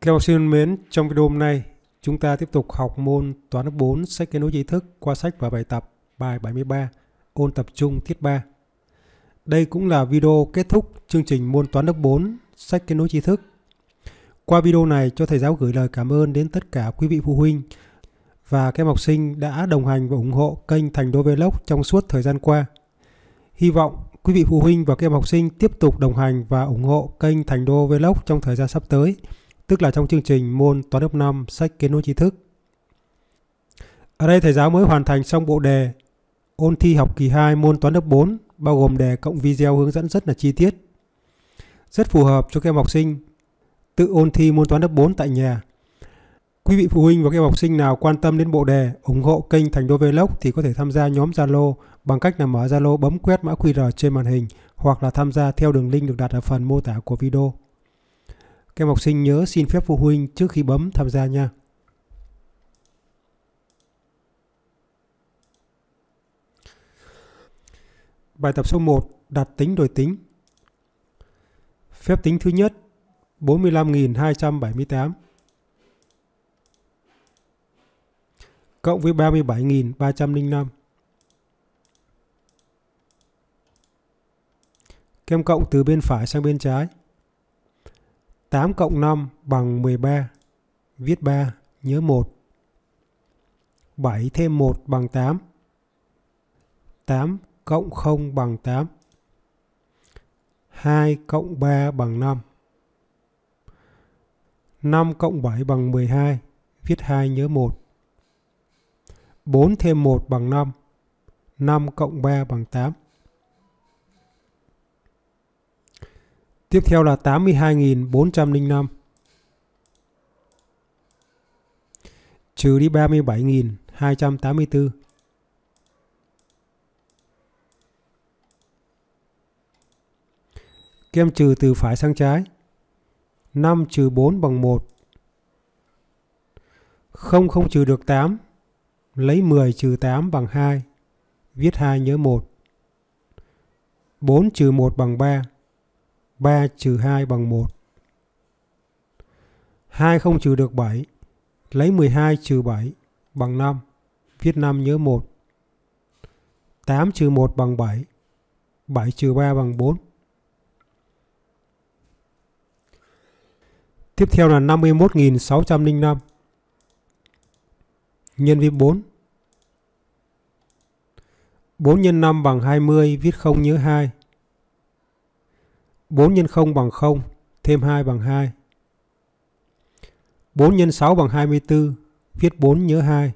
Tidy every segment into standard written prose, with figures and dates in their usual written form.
Các học sinh mến, trong video hôm nay chúng ta tiếp tục học môn toán lớp 4 sách kết nối tri thức qua sách và bài tập bài 73 ôn tập trung tiết 3. Đây cũng là video kết thúc chương trình môn toán lớp 4 sách kết nối tri thức. Qua video này cho thầy giáo gửi lời cảm ơn đến tất cả quý vị phụ huynh và các em học sinh đã đồng hành và ủng hộ kênh Thành Đô Vlog trong suốt thời gian qua. Hy vọng quý vị phụ huynh và các em học sinh tiếp tục đồng hành và ủng hộ kênh Thành Đô Vlog trong thời gian sắp tới, tức là trong chương trình môn toán lớp 5 sách kết nối tri thức. Ở đây thầy giáo mới hoàn thành xong bộ đề ôn thi học kỳ 2 môn toán lớp 4, bao gồm đề cộng video hướng dẫn rất là chi tiết. Rất phù hợp cho các em học sinh tự ôn thi môn toán lớp 4 tại nhà. Quý vị phụ huynh và các em học sinh nào quan tâm đến bộ đề, ủng hộ kênh Thành Đô Vlog thì có thể tham gia nhóm Zalo bằng cách là mở Zalo, bấm quét mã QR trên màn hình hoặc là tham gia theo đường link được đặt ở phần mô tả của video. Các em học sinh nhớ xin phép phụ huynh trước khi bấm tham gia nha. Bài tập số 1, đặt tính đổi tính. Phép tính thứ nhất, 45.278 cộng với 37.305. Các em cộng từ bên phải sang bên trái. 8 cộng 5 bằng 13, viết 3, nhớ 1. 7 thêm 1 bằng 8. 8 cộng 0 bằng 8. 2 cộng 3 bằng 5. 5 cộng 7 bằng 12, viết 2, nhớ 1. 4 thêm 1 bằng 5. 5 cộng 3 bằng 8. Tiếp theo là 82.405 trừ đi 37.284 . Các em trừ từ phải sang trái. 5 trừ 4 bằng 1. 0 trừ được 8. Lấy 10 trừ 8 bằng 2. Viết 2 nhớ 1. 4 trừ 1 bằng 3. 3 trừ 2 bằng 1. 20 trừ được 7. Lấy 12 trừ 7 bằng 5. Viết 5 nhớ 1. 8 trừ 1 bằng 7. 7 trừ 3 bằng 4. Tiếp theo là 51.605 nhân với 4. 4 x 5 bằng 20, viết 0 nhớ 2. 4 x 0 bằng 0, thêm 2 bằng 2. 4 x 6 bằng 24, viết 4 nhớ 2.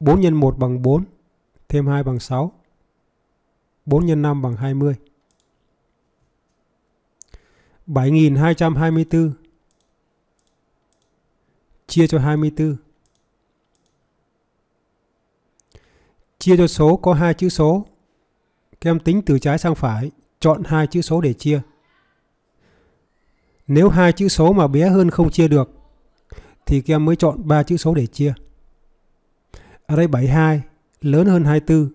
4 x 1 bằng 4, thêm 2 bằng 6. 4 x 5 bằng 20. 7.224 chia cho 24. Chia cho số có 2 chữ số. Các em tính từ trái sang phải. Chọn 2 chữ số để chia. Nếu 2 chữ số mà bé hơn không chia được thì các em mới chọn 3 chữ số để chia. Ở đây 72 lớn hơn 24.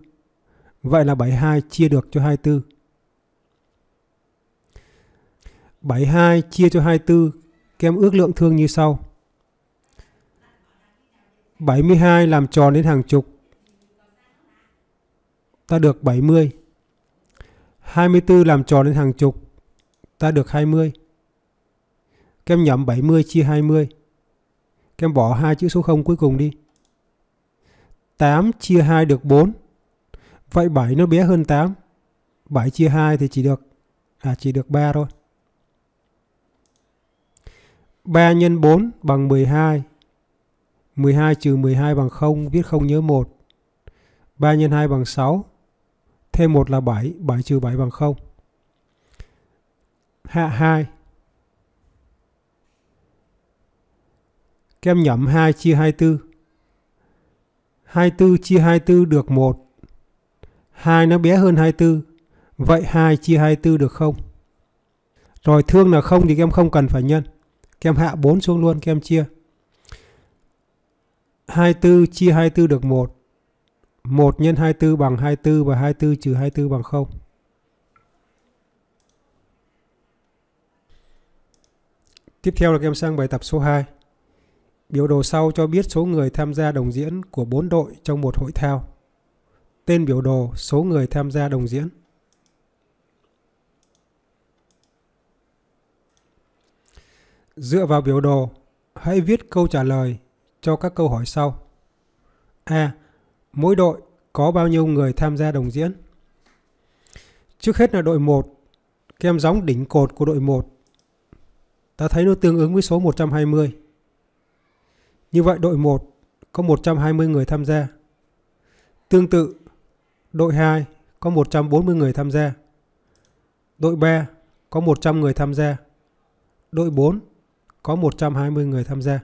Vậy là 72 chia được cho 24. 72 chia cho 24. Các em ước lượng thương như sau. 72 làm tròn đến hàng chục. Ta được 70. 24 làm tròn đến hàng chục, ta được 20. Các em nhẩm 70 chia 20. Các em bỏ 2 chữ số 0 cuối cùng đi. 8 chia 2 được 4. Vậy 7 nó bé hơn 8. 7 chia 2 thì chỉ được 3 thôi. 3 x 4 bằng 12. 12 trừ 12 bằng 0, viết 0 nhớ 1. 3 x 2 bằng 6. Thêm 1 là 7, 7 trừ 7 bằng 0. Hạ 2. Các em nhẩm 2 chia 24. 24 chia 24 được 1. 2 nó bé hơn 24. Vậy 2 chia 24 được 0. Rồi thương là 0 thì các em không cần phải nhân. Các em hạ 4 xuống luôn, các em chia. 24 chia 24 được 1. 1 x 24 bằng 24 và 24 trừ 24 bằng 0. Tiếp theo là các em sang bài tập số 2. Biểu đồ sau cho biết số người tham gia đồng diễn của 4 đội trong một hội thao. Tên biểu đồ, số người tham gia đồng diễn. Dựa vào biểu đồ, hãy viết câu trả lời cho các câu hỏi sau. A. Mỗi đội có bao nhiêu người tham gia đồng diễn? Trước hết là đội 1. Các em gióng đỉnh cột của đội 1. Ta thấy nó tương ứng với số 120. Như vậy đội 1 có 120 người tham gia. Tương tự, đội 2 có 140 người tham gia. Đội 3 có 100 người tham gia. Đội 4 có 120 người tham gia.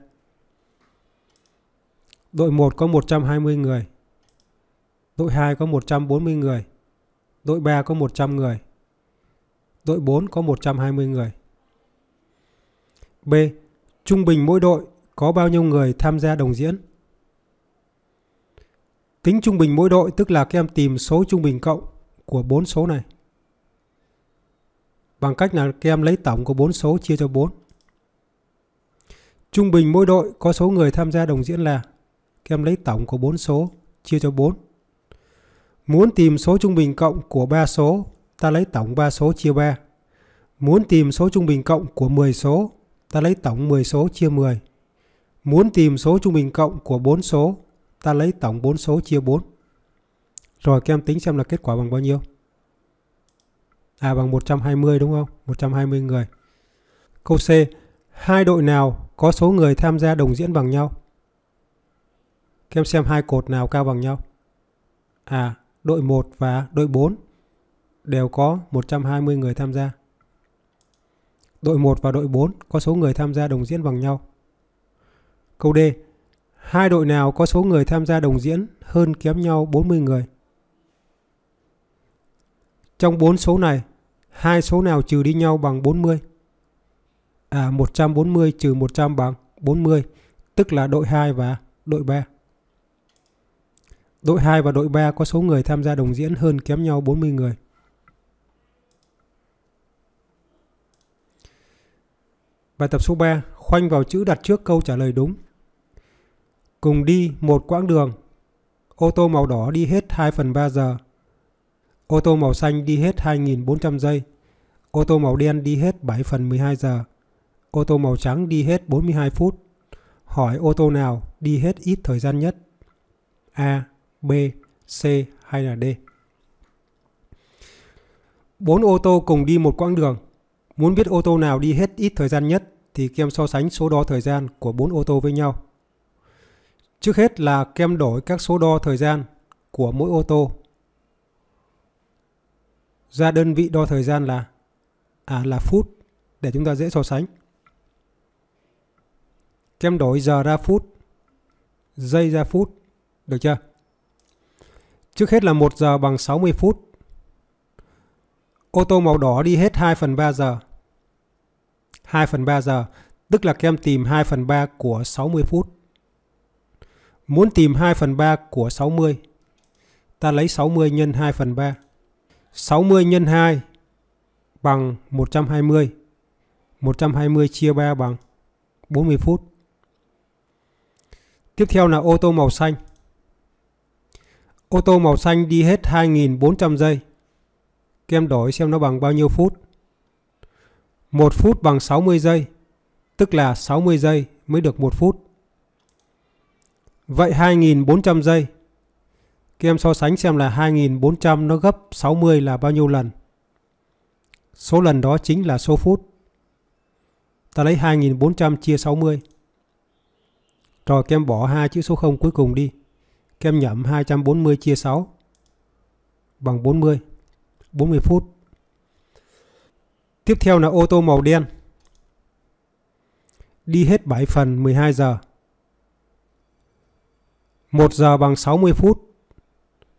Đội 1 có 120 người. Đội 2 có 140 người. Đội 3 có 100 người. Đội 4 có 120 người. B. Trung bình mỗi đội có bao nhiêu người tham gia đồng diễn? Tính trung bình mỗi đội tức là các em tìm số trung bình cộng của 4 số này. Bằng cách là các em lấy tổng của 4 số chia cho 4. Trung bình mỗi đội có số người tham gia đồng diễn là các em lấy tổng của 4 số chia cho 4. Muốn tìm số trung bình cộng của 3 số, ta lấy tổng 3 số chia 3. Muốn tìm số trung bình cộng của 10 số, ta lấy tổng 10 số chia 10. Muốn tìm số trung bình cộng của 4 số, ta lấy tổng 4 số chia 4. Rồi các em tính xem là kết quả bằng bao nhiêu. À, bằng 120 đúng không? 120 người. Câu C. Hai đội nào có số người tham gia đồng diễn bằng nhau? Các em xem hai cột nào cao bằng nhau? À, đội 1 và đội 4 đều có 120 người tham gia. Đội 1 và đội 4 có số người tham gia đồng diễn bằng nhau. Câu D. Hai đội nào có số người tham gia đồng diễn hơn kém nhau 40 người? Trong 4 số này, hai số nào trừ đi nhau bằng 40? À, 140 trừ 100 bằng 40, tức là đội 2 và đội 3. Đội 2 và đội 3 có số người tham gia đồng diễn hơn kém nhau 40 người. Bài tập số 3, khoanh vào chữ đặt trước câu trả lời đúng. Cùng đi một quãng đường, ô tô màu đỏ đi hết 2/3 giờ, ô tô màu xanh đi hết 2.400 giây, ô tô màu đen đi hết 7/12 giờ, ô tô màu trắng đi hết 42 phút. Hỏi ô tô nào đi hết ít thời gian nhất? A, B, C hay là D? 4 ô tô cùng đi một quãng đường. Muốn biết ô tô nào đi hết ít thời gian nhất thì các em so sánh số đo thời gian của 4 ô tô với nhau. Trước hết là các em đổi các số đo thời gian của mỗi ô tô ra đơn vị đo thời gian là phút để chúng ta dễ so sánh. Các em đổi giờ ra phút, giây ra phút, được chưa? Trước hết là 1 giờ bằng 60 phút. Ô tô màu đỏ đi hết 2/3 giờ. 2/3 giờ, tức là các em tìm 2/3 của 60 phút. Muốn tìm 2/3 của 60, ta lấy 60 nhân 2/3. 60 nhân 2 bằng 120. 120 chia 3 bằng 40 phút. Tiếp theo là ô tô màu xanh. Ô tô màu xanh đi hết 2.400 giây. Các em đổi xem nó bằng bao nhiêu phút. 1 phút bằng 60 giây, tức là 60 giây mới được 1 phút. Vậy 2.400 giây, các em so sánh xem là 2.400 nó gấp 60 là bao nhiêu lần. Số lần đó chính là số phút. Ta lấy 2.400 chia 60. Rồi các em bỏ hai chữ số 0 cuối cùng đi. Các em nhẩm 240 chia 6 bằng 40. 40 phút. Tiếp theo là ô tô màu đen đi hết 7/12 giờ. 1 giờ bằng 60 phút.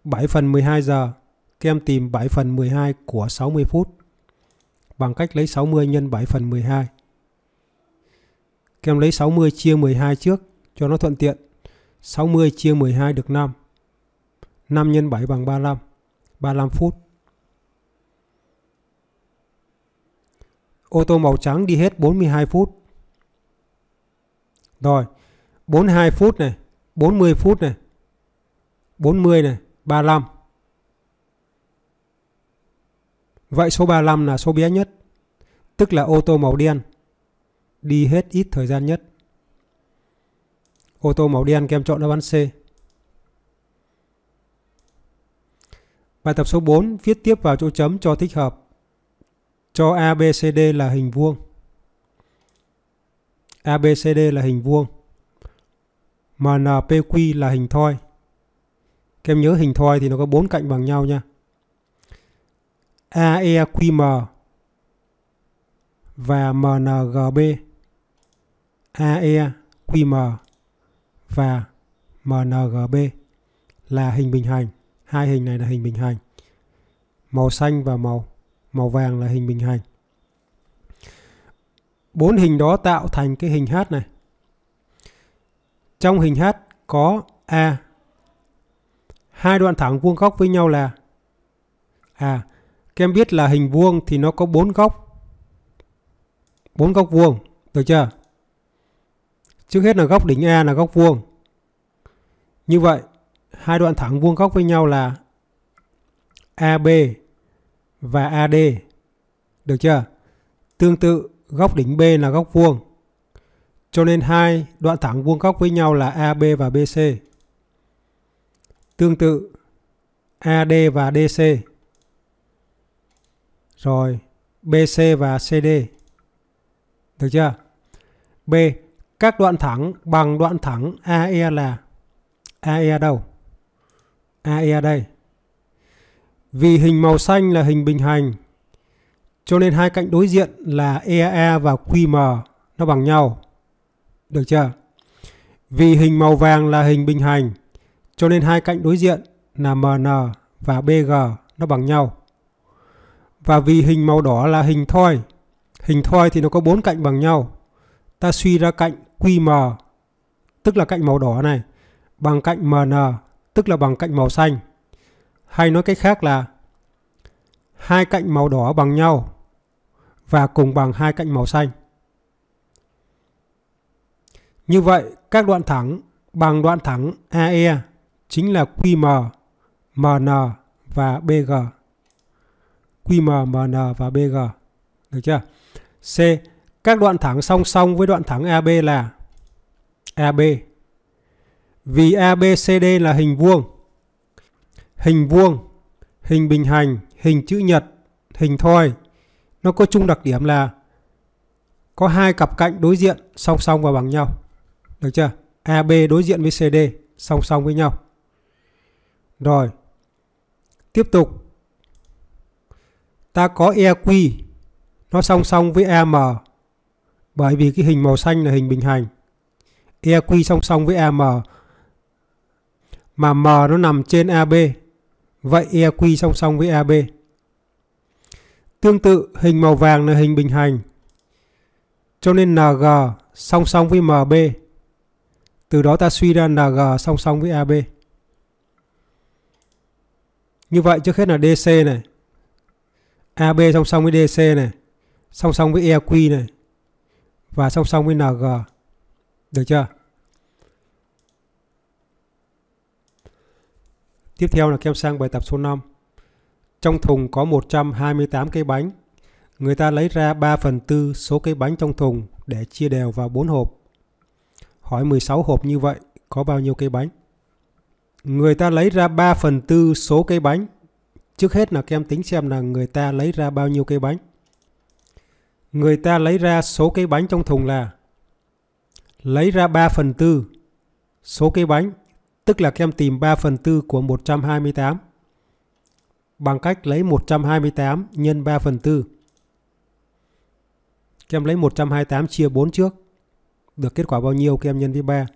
7/12 giờ, các em tìm 7/12 của 60 phút bằng cách lấy 60 nhân 7/12. Các em lấy 60 chia 12 trước cho nó thuận tiện. 60 chia 12 được 5. 5 x 7 bằng 35. 35 phút. Ô tô màu trắng đi hết 42 phút. Rồi 42 phút này, 40 phút này, 40 này, 35. Vậy số 35 là số bé nhất, tức là ô tô màu đen đi hết ít thời gian nhất. Ô tô màu đen các em chọn đáp án C. Bài tập số 4, viết tiếp vào chỗ chấm cho thích hợp. Cho ABCD là hình vuông. ABCD là hình vuông. Mà NPQ là hình thoi. Các em nhớ hình thoi thì nó có 4 cạnh bằng nhau nha. AEQM và MNGB. AEQM và MNGB là hình bình hành. Hai hình này là hình bình hành. Màu xanh và màu vàng là hình bình hành. Bốn hình đó tạo thành cái hình H này. Trong hình H có A. Hai đoạn thẳng vuông góc với nhau là A. Các em biết là hình vuông thì nó có 4 góc. 4 góc vuông, được chưa? Trước hết là góc đỉnh A là góc vuông. Như vậy, hai đoạn thẳng vuông góc với nhau là AB và AD. Được chưa? Tương tự, góc đỉnh B là góc vuông. Cho nên hai đoạn thẳng vuông góc với nhau là AB và BC. Tương tự, AD và DC. Rồi, BC và CD. Được chưa? B. Các đoạn thẳng bằng đoạn thẳng AE là AE đâu? AE đây. Vì hình màu xanh là hình bình hành, cho nên hai cạnh đối diện là EA và QM nó bằng nhau. Được chưa? Vì hình màu vàng là hình bình hành, cho nên hai cạnh đối diện là MN và BG nó bằng nhau. Và vì hình màu đỏ là hình thoi. Hình thoi thì nó có 4 cạnh bằng nhau. Ta suy ra cạnh QM, tức là cạnh màu đỏ này, bằng cạnh MN, tức là bằng cạnh màu xanh. Hay nói cách khác là hai cạnh màu đỏ bằng nhau và cùng bằng hai cạnh màu xanh. Như vậy, các đoạn thẳng bằng đoạn thẳng AE chính là QM, MN và BG. QM, MN và BG. Được chưa? C. Các đoạn thẳng song song với đoạn thẳng AB là AB. Vì ABCD là hình vuông. Hình vuông, hình bình hành, hình chữ nhật, hình thoi, nó có chung đặc điểm là có hai cặp cạnh đối diện song song và bằng nhau. Được chưa? AB đối diện với CD, song song với nhau. Rồi. Tiếp tục. Ta có EQ, nó song song với AM, bởi vì cái hình màu xanh là hình bình hành. EQ song song với AM, mà M nó nằm trên AB. Vậy EQ song song với AB. Tương tự, hình màu vàng là hình bình hành, cho nên NG song song với MB. Từ đó ta suy ra NG song song với AB. Như vậy trước hết là DC này, AB song song với DC này, song song với EQ này, và song song với NG. Được chưa? Tiếp theo là các em sang bài tập số 5. Trong thùng có 128 cái bánh. Người ta lấy ra 3/4 số cái bánh trong thùng để chia đều vào 4 hộp. Hỏi 16 hộp như vậy có bao nhiêu cái bánh? Người ta lấy ra 3/4 số cái bánh. Trước hết là các em tính xem là người ta lấy ra bao nhiêu cái bánh. Người ta lấy ra số cái bánh trong thùng là lấy ra 3/4 số cái bánh. Tức là các em tìm 3/4 của 128 bằng cách lấy 128 nhân 3/4. Các em lấy 128 chia 4 trước. Được kết quả bao nhiêu các em nhân với 3.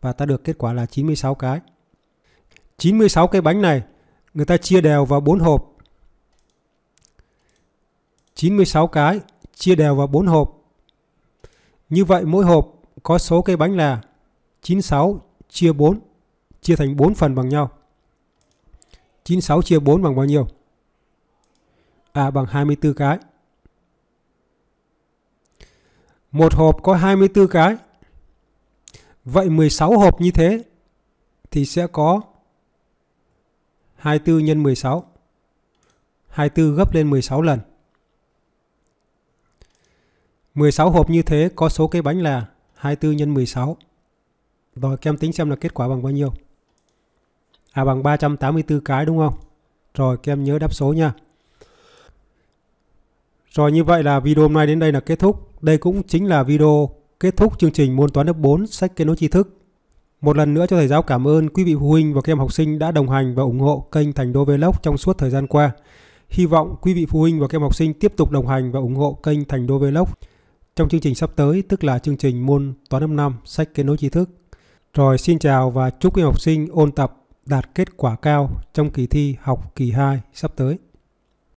Và ta được kết quả là 96 cái. 96 cái bánh này người ta chia đều vào 4 hộp. 96 cái chia đều vào 4 hộp. Như vậy mỗi hộp có số cái bánh là 96 chia 4, chia thành 4 phần bằng nhau. 96 chia 4 bằng bao nhiêu? Bằng 24 cái. Một hộp có 24 cái. Vậy 16 hộp như thế thì sẽ có 24 x 16. 24 gấp lên 16 lần. 16 hộp như thế có số cái bánh là 24 x 16. Rồi các em tính xem là kết quả bằng bao nhiêu. À, bằng 384 cái đúng không? Rồi các em nhớ đáp số nha. Rồi như vậy là video hôm nay đến đây là kết thúc. Đây cũng chính là video kết thúc chương trình môn toán lớp 4 sách Kết nối tri thức. Một lần nữa cho thầy giáo cảm ơn quý vị phụ huynh và các em học sinh đã đồng hành và ủng hộ kênh Thành Đô Vlog trong suốt thời gian qua. Hy vọng quý vị phụ huynh và các em học sinh tiếp tục đồng hành và ủng hộ kênh Thành Đô Vlog trong chương trình sắp tới, tức là chương trình môn toán lớp 5 sách Kết nối tri thức. Rồi xin chào và chúc các em học sinh ôn tập đạt kết quả cao trong kỳ thi học kỳ 2 sắp tới.